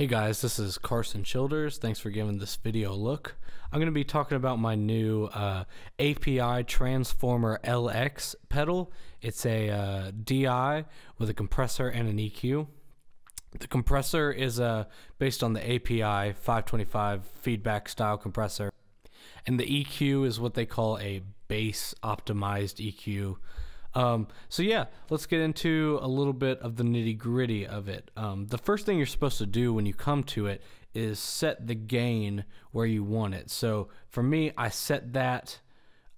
Hey guys, this is Carson Childers. Thanks for giving this video a look. I'm going to be talking about my new API TranZformer LX pedal. It's a DI with a compressor and an EQ. The compressor is based on the API 525 feedback style compressor. And the EQ is what they call a bass optimized EQ. So yeah, let's get into a little bit of the nitty gritty of it. The first thing you're supposed to do when you come to it is set the gain where you want it. So for me, I set that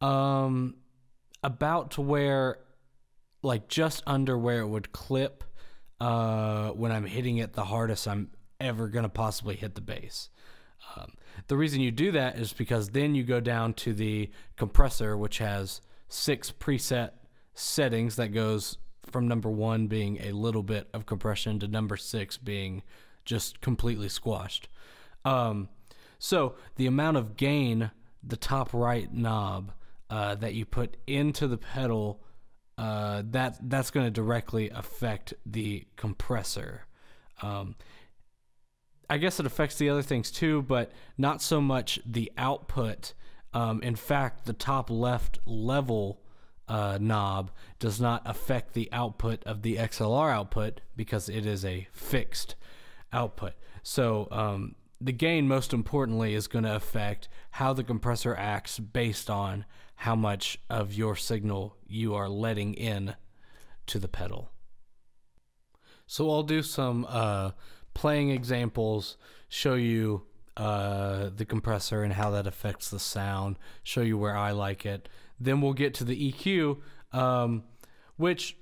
about to where, like just under where it would clip when I'm hitting it the hardest I'm ever gonna possibly hit the bass. The reason you do that is because then you go down to the compressor, which has 6 preset settings that goes from number 1 being a little bit of compression to number 6 being just completely squashed. So the amount of gain, the top right knob that you put into the pedal, that's going to directly affect the compressor. I guess it affects the other things too, but not so much the output. In fact, the top left level knob does not affect the output of the XLR output because it is a fixed output. So the gain, most importantly, is going to affect how the compressor acts based on how much of your signal you are letting in to the pedal. So I'll do some playing examples, show you the compressor and how that affects the sound, show you where I like it. Then we'll get to the EQ, which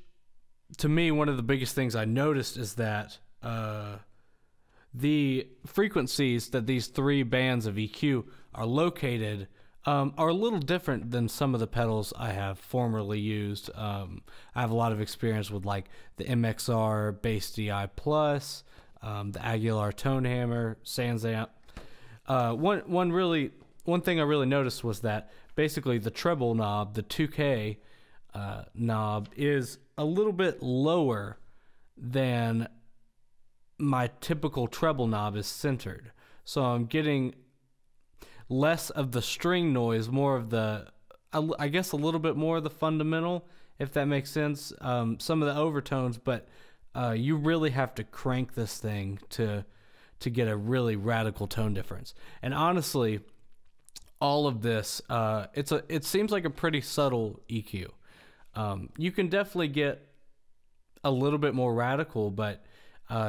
to me, one of the biggest things I noticed is that the frequencies that these 3 bands of EQ are located are a little different than some of the pedals I have formerly used. I have a lot of experience with like the MXR Bass DI Plus, the Aguilar Tone Hammer, Sansamp. One thing I really noticed was that basically the treble knob, the 2K knob, is a little bit lower than my typical treble knob is centered. So I'm getting less of the string noise, more of the, I guess a little bit more of the fundamental, if that makes sense, some of the overtones, but you really have to crank this thing to get a really radical tone difference. And honestly, all of this, it seems like a pretty subtle EQ. You can definitely get a little bit more radical, but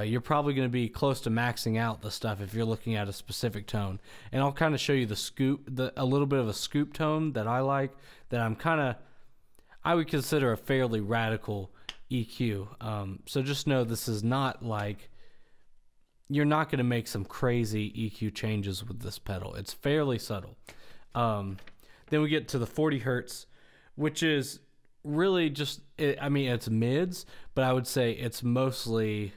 you're probably going to be close to maxing out the stuff if you're looking at a specific tone. And I'll kind of show you the scoop, a little bit of a scoop tone that I like, that I'm kind of, I would consider a fairly radical EQ. So just know this is not like, you're not going to make some crazy EQ changes with this pedal. It's fairly subtle. Then we get to the 40 Hertz, which is really just, I mean, it's mids, but I would say it's mostly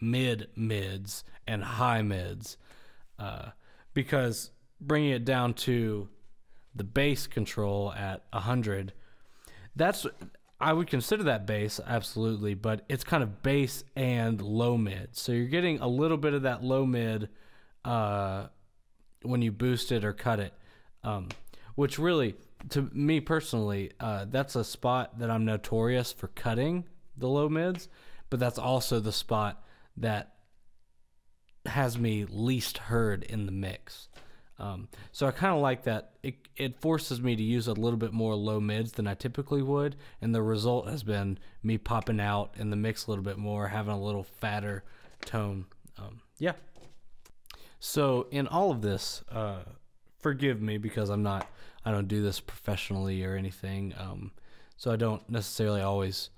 mids and high mids, because bringing it down to the bass control at 100, that's, I would consider that bass, absolutely, but it's kind of bass and low mid. So you're getting a little bit of that low mid when you boost it or cut it, which really, to me personally, that's a spot that I'm notorious for cutting the low mids, but that's also the spot that has me least heard in the mix. So I kind of like that. It forces me to use a little bit more low mids than I typically would, and the result has been me popping out in the mix a little bit more, having a little fatter tone. Yeah. So in all of this, forgive me because I don't do this professionally or anything. So I don't necessarily always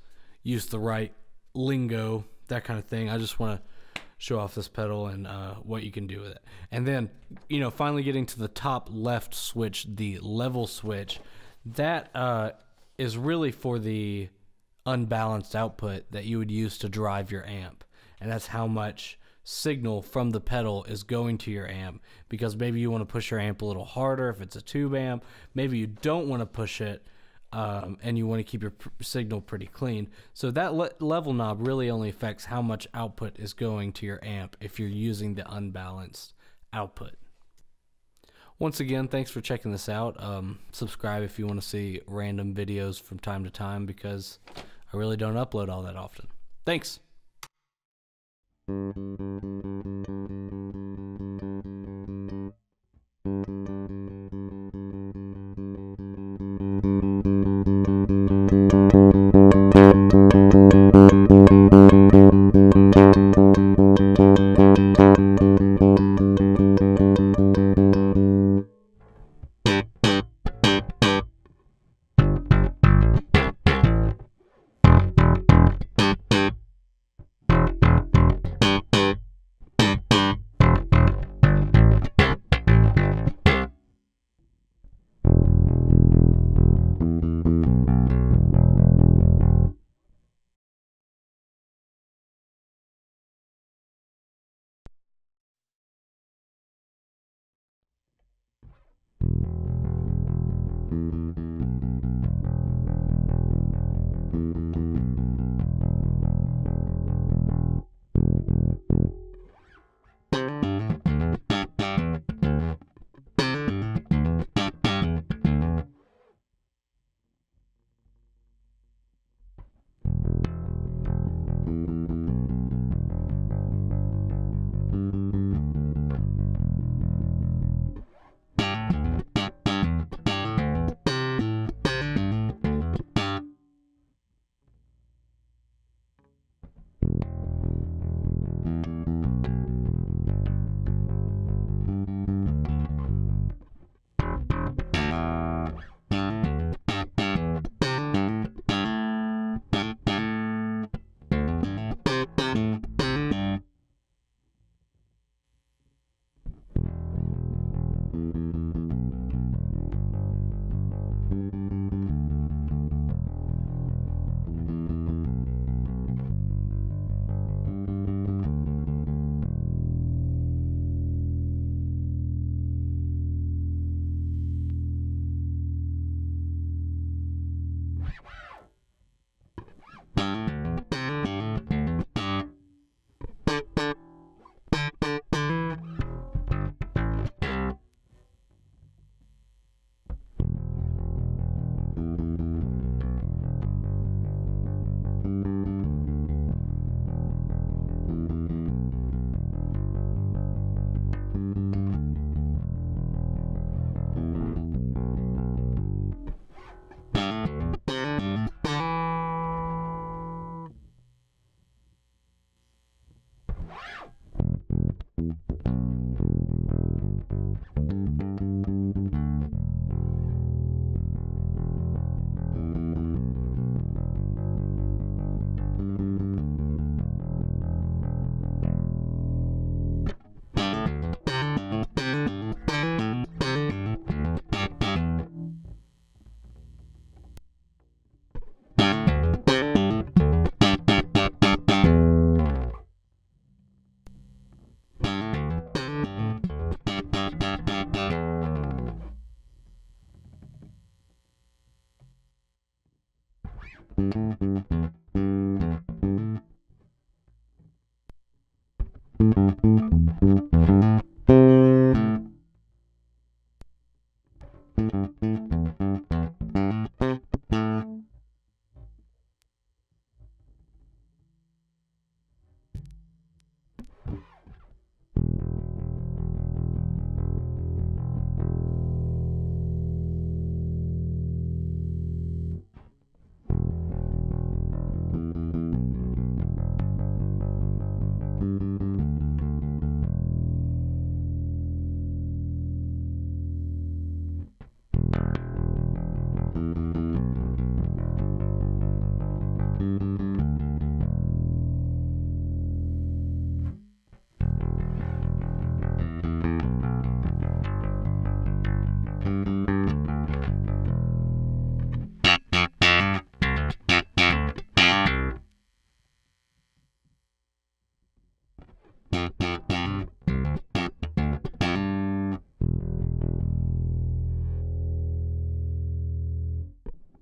use the right lingo, that kind of thing. I just want to show off this pedal and what you can do with it. And then, you know, finally getting to the top left switch, the level switch, that is really for the unbalanced output that you would use to drive your amp. And that's how much signal from the pedal is going to your amp, because maybe you want to push your amp a little harder if it's a tube amp. Maybe you don't want to push it and you want to keep your signal pretty clean. So that level knob really only affects how much output is going to your amp if you're using the unbalanced output. Once again, thanks for checking this out. Subscribe if you want to see random videos from time to time, because I really don't upload all that often.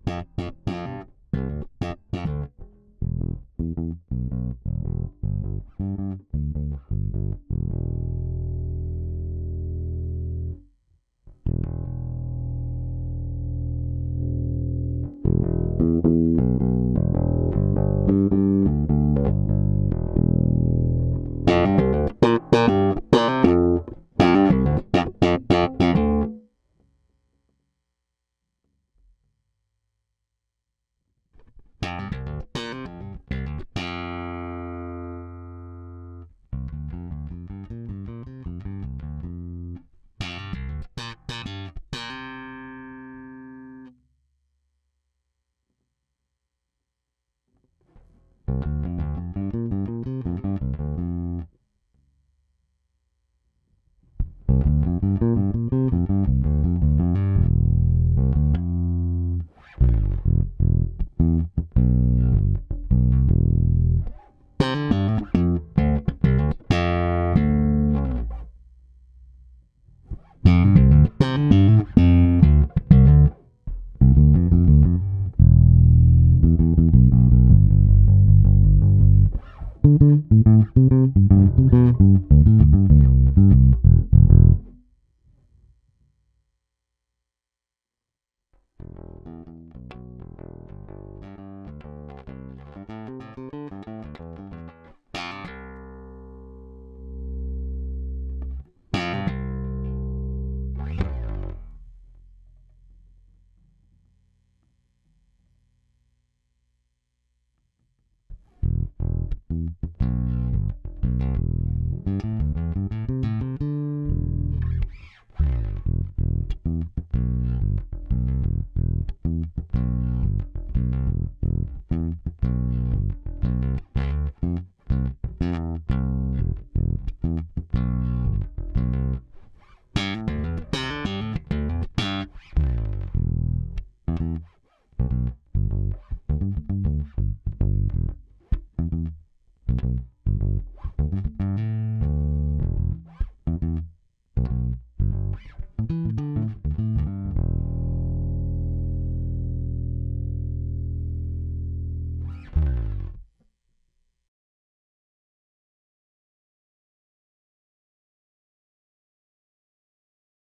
Thanks.